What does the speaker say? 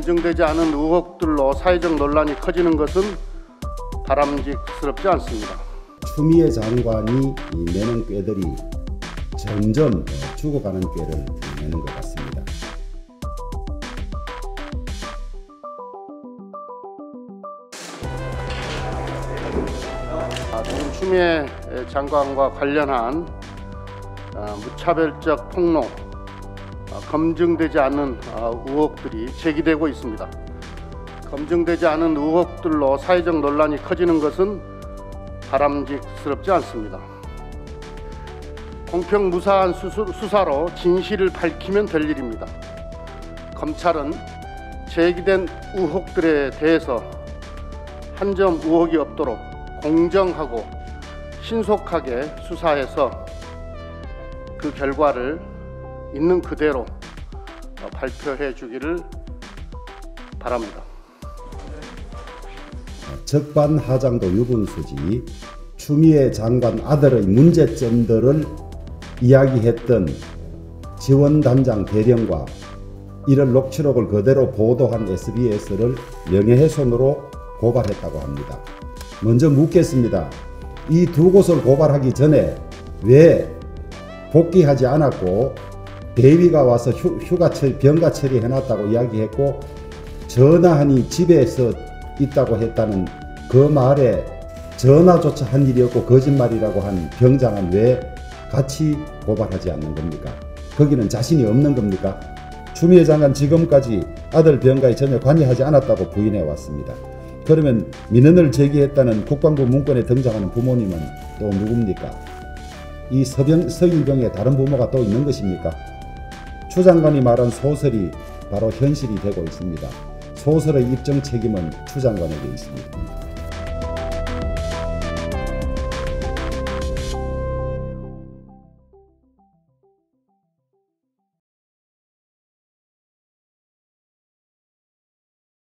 검증되지 않은 의혹들로 사회적 논란이 커지는 것은 바람직스럽지 않습니다. 추미애 장관이 내는 꾀들이 점점 죽어가는 꾀를 내는 것 같습니다. 지금 추미애 장관과 관련한 무차별적 폭로, 검증되지 않은 의혹들이 제기되고 있습니다. 검증되지 않은 의혹들로 사회적 논란이 커지는 것은 바람직스럽지 않습니다. 공평무사한 수사로 진실을 밝히면 될 일입니다. 검찰은 제기된 의혹들에 대해서 한 점 의혹이 없도록 공정하고 신속하게 수사해서 그 결과를 있는 그대로 발표해 주기를 바랍니다. 적반하장도 유분수지 추미애 장관 아들의 문제점들을 이야기했던 지원단장 대령과 이를 녹취록을 그대로 보도한 SBS를 명예훼손으로 고발했다고 합니다. 먼저 묻겠습니다. 이 두 곳을 고발하기 전에 왜 복귀하지 않았고 대위가 와서 휴가철 병가 처리해놨다고 이야기했고 전화하니 집에서 있다고 했다는 그 말에 전화조차 한 일이 없고 거짓말이라고 한 병장은 왜 같이 고발하지 않는 겁니까? 거기는 자신이 없는 겁니까? 추미애 장관 지금까지 아들 병가에 전혀 관여하지 않았다고 부인해 왔습니다. 그러면 민원을 제기했다는 국방부 문건에 등장하는 부모님은 또 누굽니까? 이 서일병에 다른 부모가 또 있는 것입니까? 추 장관이 말한 소설이 바로 현실이 되고 있습니다. 소설의 입증 책임은 추 장관에게 있습니다.